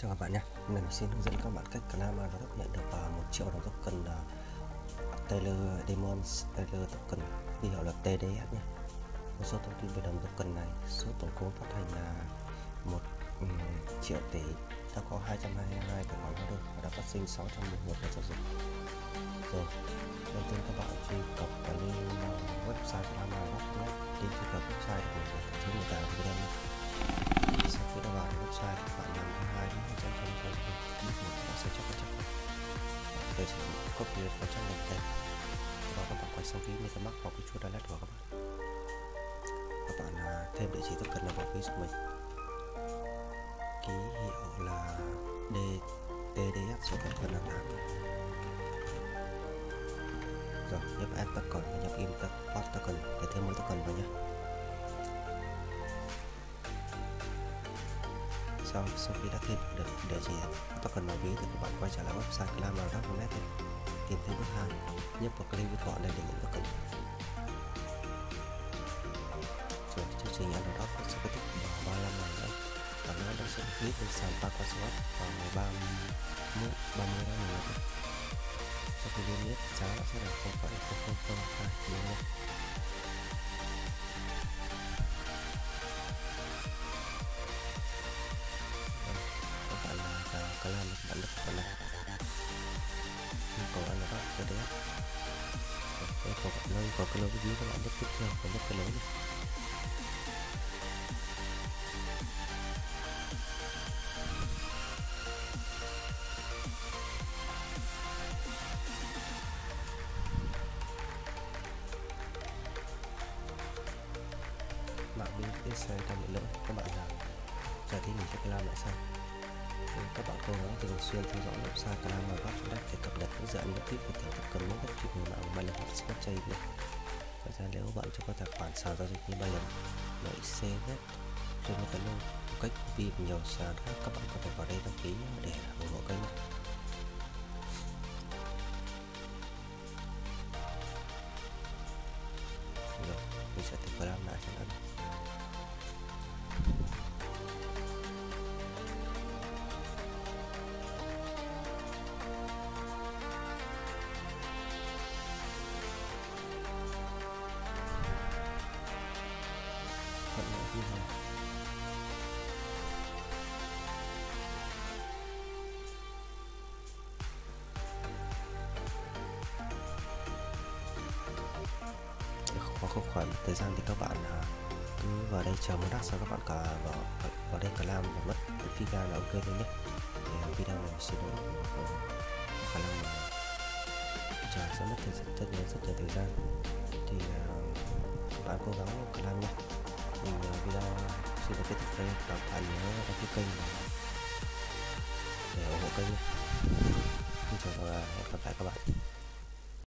Chào các bạn nhé. Hôm nay mình xin hướng dẫn các bạn cách claim-airdrop nhận được 1 triệu đồng token TaylorDemons TaylorToken, ký hiệu là TDS nhé. Một số thông tin về đồng token này, số tổng vốn phát hành là 1 triệu tỷ, đã có 222 tài khoản hóa đơn và đã phát sinh 611 lần giao dịch. Rồi, đầu tiên các bạn truy cập vào link website claim-airdrop.net, link truy cập website của mình là Sau khi đã vào website, bạn làm thứ hai đến 200 bạn sẽ chọn các bạn sử dụng copy vào trong đồng tiền, và các bạn quay sang ví MetaMask hoặc cái chuột wallet của các bạn. Các bạn thêm địa chỉ token vào ví của mình, ký hiệu là TDS, số tài khoản là 8. Rồi nhập add token và nhập import token để thêm một token vào nhé. Sau khi đã thêm được địa chỉ token vào ví thì các bạn quay trở lại website claim-airdrop.net, tìm thấy bước 2, nhấp vào claim của họ để nhận token. Rồi chương trình airdrop sẽ kết thúc vào 35 ngày nữa, và nó đã sẽ clip lên sàn ParkOnSwap vào ngày 30 tháng 11. Sau khi niêm yết giá nó sẽ là 0,0002 làm được bạn được này, yêu cầu anh là các cái đấy, yêu cầu nơi có cái lối dưới các bạn nhấp tiếp theo và nhấp cái lối này. Mạng bên cái xe đang bị lỗi, các bạn làm giải thích mình sẽ làm lại sau. Các bạn cố gắng thường xuyên theo dõi website claim-airdrop.net để cập nhật hướng dẫn tiếp về thẻ token mới nhất cho người mạng và lần hoặc spot trading. Ngoài ra nếu bạn chưa có tài khoản sàn giao dịch như Binance, MXCZ, Cardano, cách tìm nhiều sàn khác, các bạn có thể vào đây đăng ký để ủng hộ kênh. Rồi, mình sẽ thử làm lại cho nó. Có khoảng thời gian thì các bạn cứ vào đây chờ một lát, sau các bạn cả vào đây cả làm và mất khi ra là ok thôi nhé. Video này sẽ có khả năng là chờ sẽ mất thời gian rất nhiều thời gian, thì các bạn cố gắng cả làm nhé. Mình video sẽ được kết thúc đây, các bạn nhớ đăng ký kênh để ủng hộ kênh nhé.